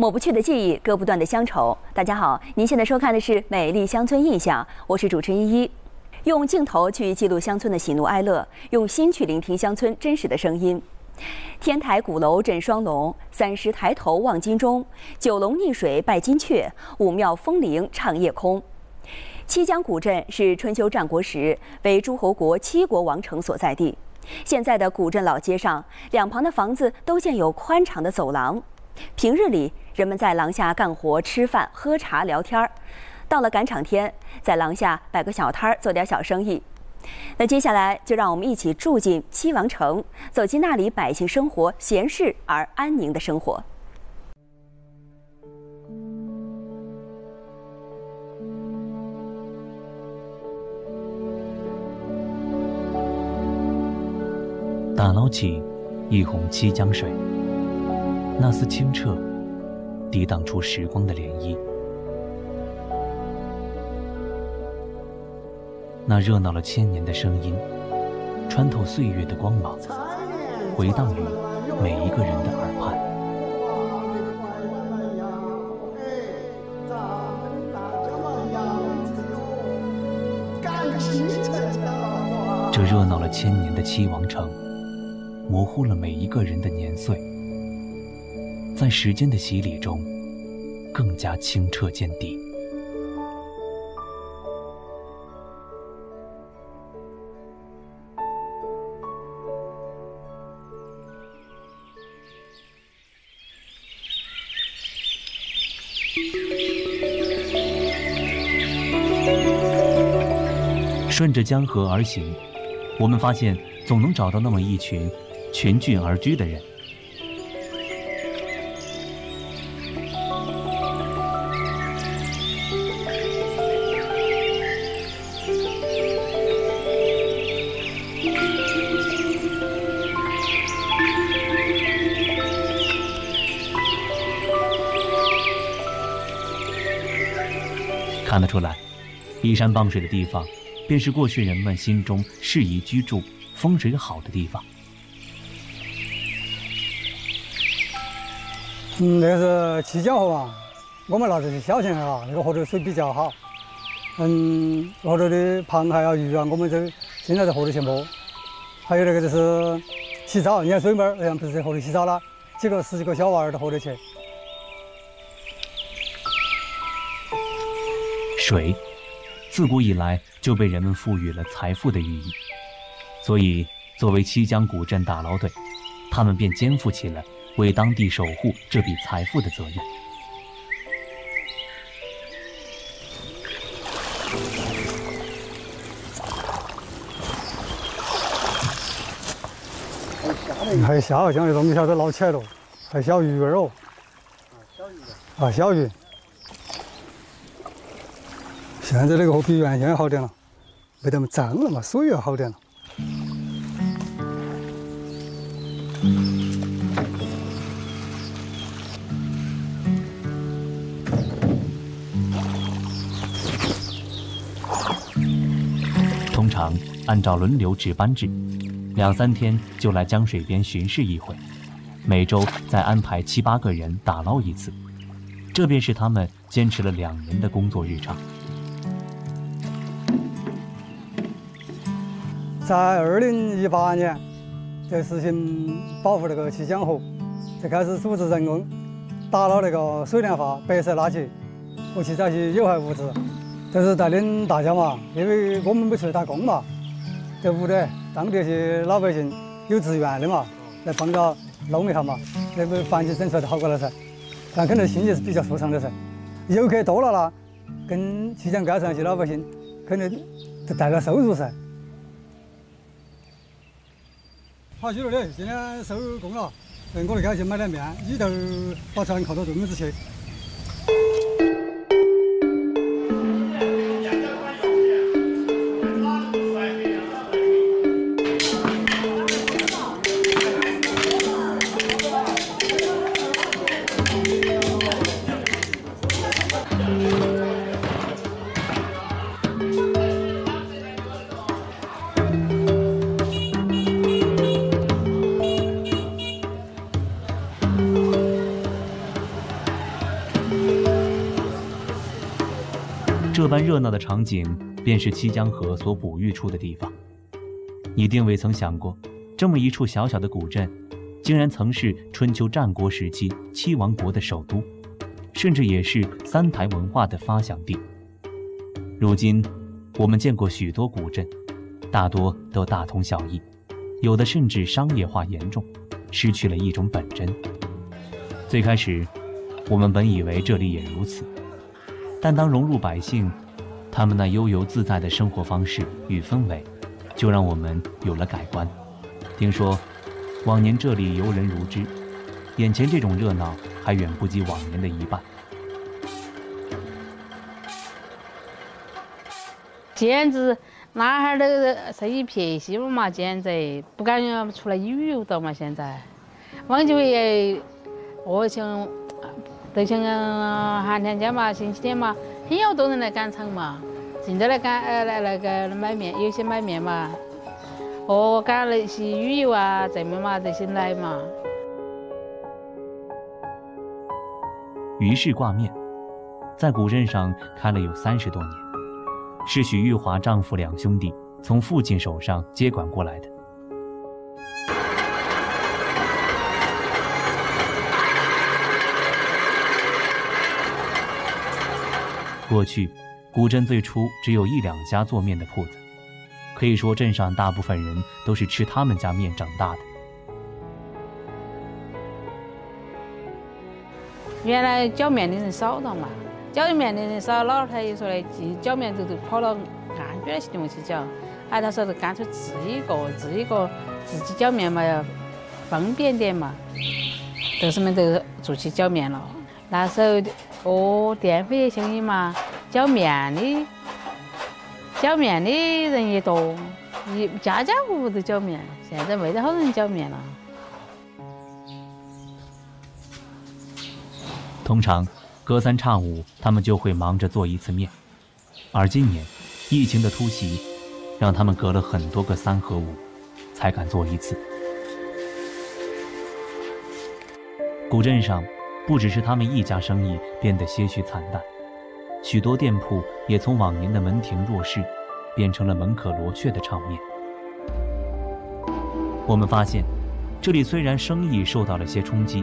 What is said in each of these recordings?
抹不去的记忆，割不断的乡愁。大家好，您现在收看的是《美丽乡村印象》，我是主持人依依。用镜头去记录乡村的喜怒哀乐，用心去聆听乡村真实的声音。天台鼓楼振双龙，三十抬头望金钟，九龙溺水拜金阙，五庙风铃唱夜空。 七江古镇是春秋战国时为诸侯国七国王城所在地。现在的古镇老街上，两旁的房子都建有宽敞的走廊。平日里，人们在廊下干活、吃饭、喝茶、聊天儿；到了赶场天，在廊下摆个小摊儿，做点小生意。那接下来，就让我们一起住进七王城，走进那里百姓生活闲适而安宁的生活。 打捞起一泓七江水，那丝清澈，抵挡出时光的涟漪。那热闹了千年的声音，穿透岁月的光芒，回荡于每一个人的耳畔。 这热闹了千年的七王城，模糊了每一个人的年岁，在时间的洗礼中，更加清澈见底。顺着江河而行。 我们发现，总能找到那么一群群聚而居的人。看得出来，依山傍水的地方。 便是过去人们心中适宜居住、风水好的地方。那是七江河啊，我们那是小县啊，那个河流水比较好。河流的螃蟹啊、鱼啊，我们就经常在河里去摸。还有那个就是洗澡，你看水妹儿，人家不是在河里洗澡啦，十几个小娃儿到河里去。水。 自古以来就被人们赋予了财富的寓意，所以作为七江古镇打捞队，他们便肩负起了为当地守护这笔财富的责任。还虾好像都没晓得捞起来了，还小鱼儿哦。啊，小鱼。 现在那个河比原先好点了，没那么脏了嘛，水也好点了。通常按照轮流值班制，2、3天就来江水边巡视一回，每周再安排7、8个人打捞一次，这便是他们坚持了2年的工作日常。 在2018年，在实行保护那个七江河，就开始组织人工打捞那个水量化白色垃圾和其他些有害物质，就是带领大家嘛，因为我们没出去打工嘛，在屋里当地些老百姓有资源的嘛，来帮着弄一下嘛，那个环境整出来就好过了噻，但肯定心情是比较舒畅的噻。游客多了啦，跟七江街上些老百姓肯定就带来收入噻。 好，徐老弟，今天收工了，我离家去买点面，你就把船靠到对面子去。般热闹的场景，便是七江河所哺育出的地方。你定未曾想过，这么一处小小的古镇，竟然曾是春秋战国时期七王国的首都，甚至也是三台文化的发祥地。如今，我们见过许多古镇，大多都大同小异，有的甚至商业化严重，失去了一种本真。最开始，我们本以为这里也如此，但当融入百姓，他们那悠游自在的生活方式与氛围，就让我们有了改观。听说，往年这里游人如织，眼前这种热闹还远不及往年的一半。现在男孩的生意偏西了嘛，现在不敢出来旅游的嘛，现在，往久也，我想。都像寒天节嘛、星期天嘛，很多人来赶场嘛。现在来赶来买面，有些买面嘛，哦，赶那些旅游啊、这面嘛这些来嘛。于氏挂面，在古镇上开了有30多年，是许玉华丈夫两兄弟从父亲手上接管过来的。过去，古镇最初只有1-2家做面的铺子，可以说镇上大部分人都是吃他们家面长大的。原来搅面的人少的嘛，搅面的人少，老太爷说的搅面都跑到岸边去去搅，哎，他说是干脆自己搅面嘛，要方便点嘛，都是们都出去搅面了，那时候。哦，电费也便宜嘛，搅面的人也多，家户户都搅面。现在没得好人搅面了。通常隔三差五，他们就会忙着做一次面，而今年疫情的突袭，让他们隔了很多个3和5，才敢做一次。古镇上。不只是他们一家生意变得些许惨淡，许多店铺也从往年的门庭若市，变成了门可罗雀的场面。我们发现，这里虽然生意受到了些冲击，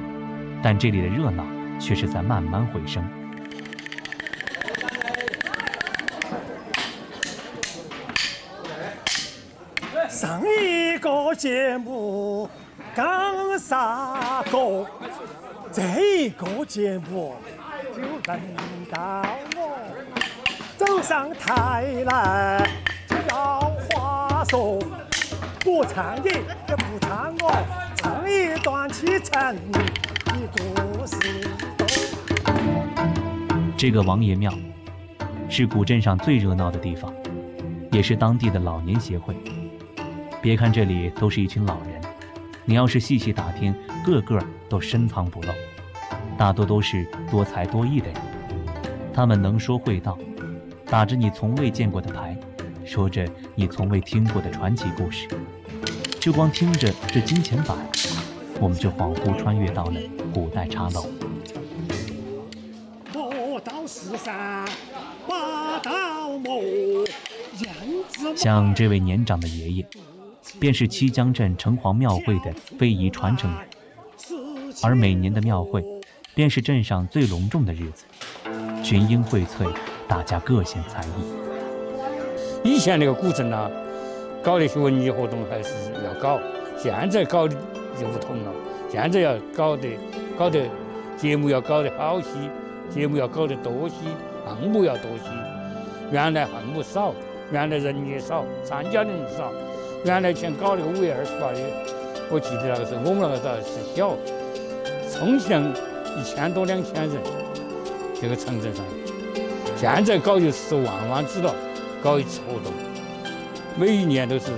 但这里的热闹却是在慢慢回升。上一个节目讲啥歌？这个节目就轮到我走上台来，就要话说，不唱的也不唱我，唱一段启程的故事。这个王爷庙是古镇上最热闹的地方，也是当地的老年协会。别看这里都是一群老人，你要是细细打听，个个都深藏不露，大多都是多才多艺的人。他们能说会道，打着你从未见过的牌，说着你从未听过的传奇故事。就光听着这金钱板，我们就恍惚穿越到了古代茶楼。莫道世上八道磨，像这位年长的爷爷，便是七江镇城隍庙会的非遗传承人。而每年的庙会，便是镇上最隆重的日子，群英荟萃，大家各显才艺。以前那个古镇呢，搞那些文艺活动还是要搞，现在搞的就不同了。现在要搞的节目要搞得好些，节目要搞得多些，项目要多些。原来项目少，原来人也少，参加的人少。原来前搞那个5月28日，我记得那个时候我们那个时候是小。从前1000多2000人，这个城镇上，现在搞就是万之了，搞一次活动，每一年都是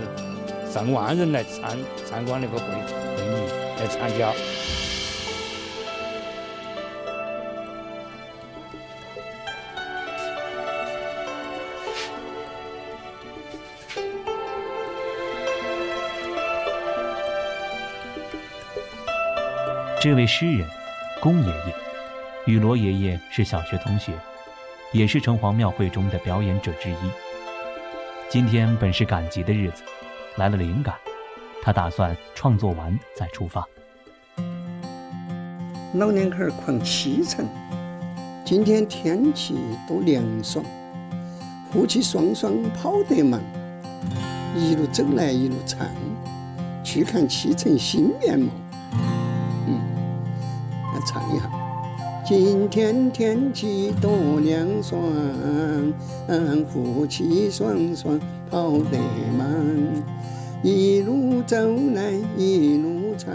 上万人来参观那个会议来参加。这位诗人，龚爷爷，与罗爷爷是小学同学，也是城隍庙会中的表演者之一。今天本是赶集的日子，来了灵感，他打算创作完再出发。老两口逛西城，今天天气多凉爽，夫妻双双跑得忙，一路走来一路唱，去看西城新面貌。来唱一下。今天天气多凉爽，夫妻双双跑得忙，一路走来一路唱，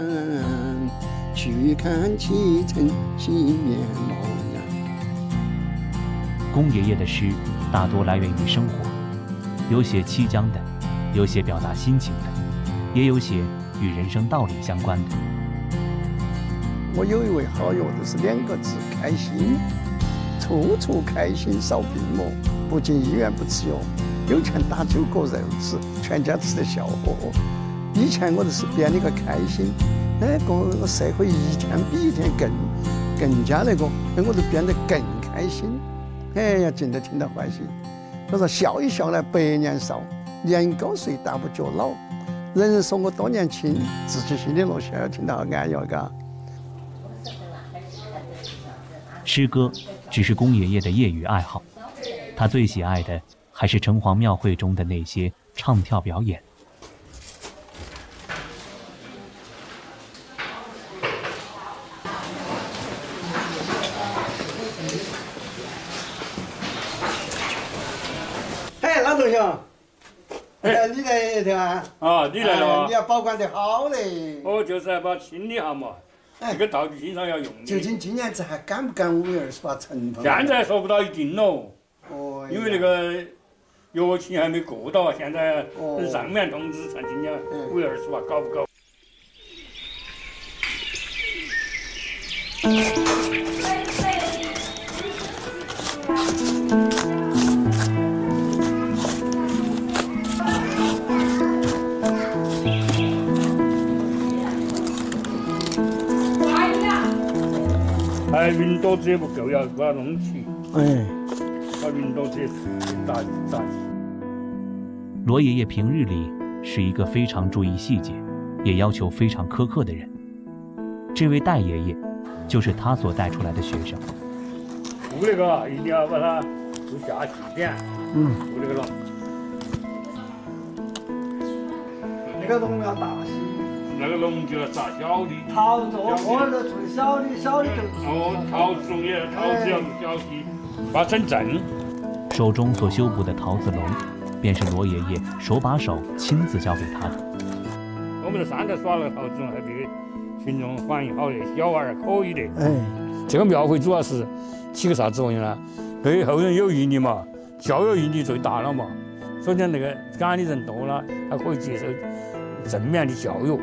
去看西城新面貌呀。龚爷爷的诗大多来源于生活，有写凄江的，有写表达心情的，也有写与人生道理相关的。我有一位好友，就是2个字：开心，处处开心，少病魔，不进医院不吃药，有钱打酒果肉吃，全家吃得笑呵呵。以前我就是编了个开心，这个社会一天比一天更加我就变得更开心。真的听到欢喜。我说笑一笑来，百年少，年高岁大不觉老。人说我多年轻，自己心里乐笑要听到安逸嘎。诗歌只是龚爷爷的业余爱好，他最喜爱的还是城隍庙会中的那些唱跳表演。哎，老同学，你来一趟啊？啊，你来了。你要保管得好嘞。我就是把清理好嘛。这个道具经常要用的。究竟今年子还敢不敢5月28成婚？现在说不到一定喽。哦。因为那个疫情还没过到，现在上面通知看今年5月28搞不搞。哎，云朵子也不够，要把它弄起。哎，把云朵子打起。罗爷爷平日里是一个非常注意细节，也要求非常苛刻的人。这位戴爷爷，就是他所带出来的学生。做那个一定要把它做下细点。做那个了。那个龙要大些。那个龙就要炸小的，桃子我都出小的就。桃子龙也，桃子要小的，把成正。手中所修补的桃子龙，便是罗爷爷手把手亲自教给他的。我们在山头耍那个桃子龙，还别群众反应好的，小娃儿可以的。这个庙会主要是起个啥作用呢？对后人有益的嘛，教育意义最大了嘛。所以讲那个感的人多了，他可以接受正面的教育。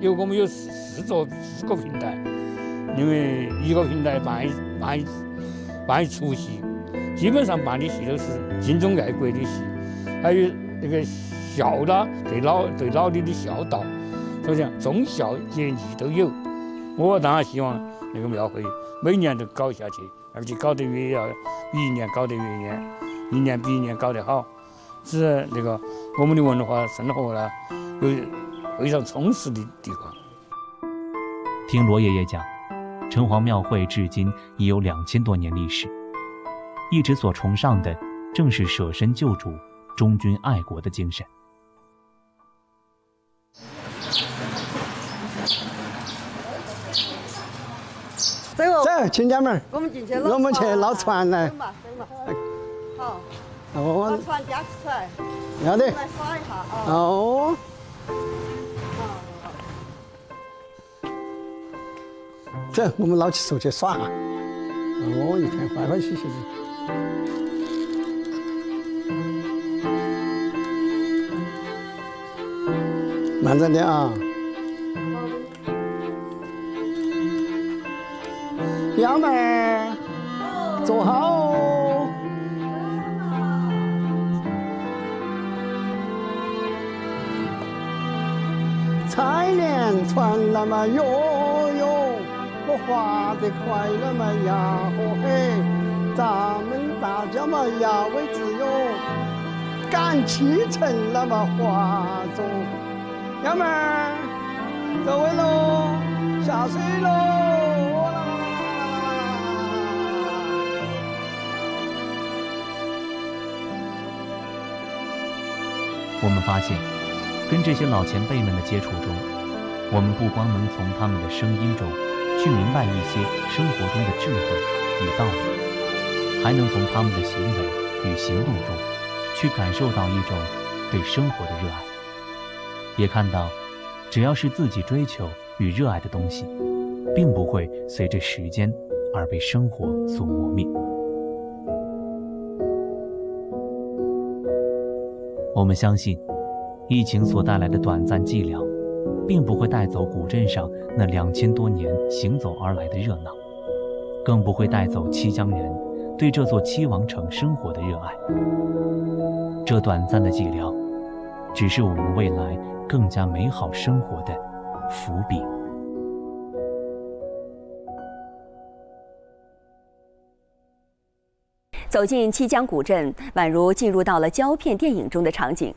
因为我们有4个平台，因为一个平台办一出戏，基本上办的戏都是敬忠爱国的戏，还有那个孝啦，对老的孝道，所以讲忠孝节义都有。我当然希望那个庙会每年都搞下去，而且搞得越要比一年搞得越严，一年比一年搞得好，使那个我们的文化生活呢有非常充实的地方。听罗爷爷讲，城隍庙会至今已有2000多年历史，一直所崇尚的正是舍身救主、忠君爱国的精神。走，亲家们，我们进去了，我们去捞船来。好，把船架起出来。要得。来耍一下啊。哦。走，我们老去出去耍啊！哦，一天欢欢喜喜的，慢着点啊！幺妹儿，坐好哦！采莲船那么悠悠。我划得快了嘛呀，嘿，咱们。大家嘛呀，为只有感情成了嘛花种，幺妹儿，各位喽，下水喽。 我们发现，跟这些老前辈们的接触中，我们不光能从他们的声音中去明白一些生活中的智慧与道理，还能从他们的行为与行动中去感受到一种对生活的热爱，也看到，只要是自己追求与热爱的东西，并不会随着时间而被生活所磨灭。 我们相信，疫情所带来的短暂寂寥，并不会带走古镇上那2000多年行走而来的热闹，更不会带走七江人对这座七王城生活的热爱。这短暂的寂寥，只是我们未来更加美好生活的伏笔。走进七江古镇，宛如进入到了胶片电影中的场景。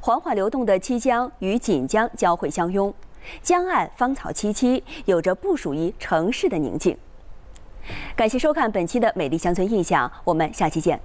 缓缓流动的七江与锦江交汇相拥，江岸芳草萋萋，有着不属于城市的宁静。感谢收看本期的《美丽乡村印象》，我们下期见。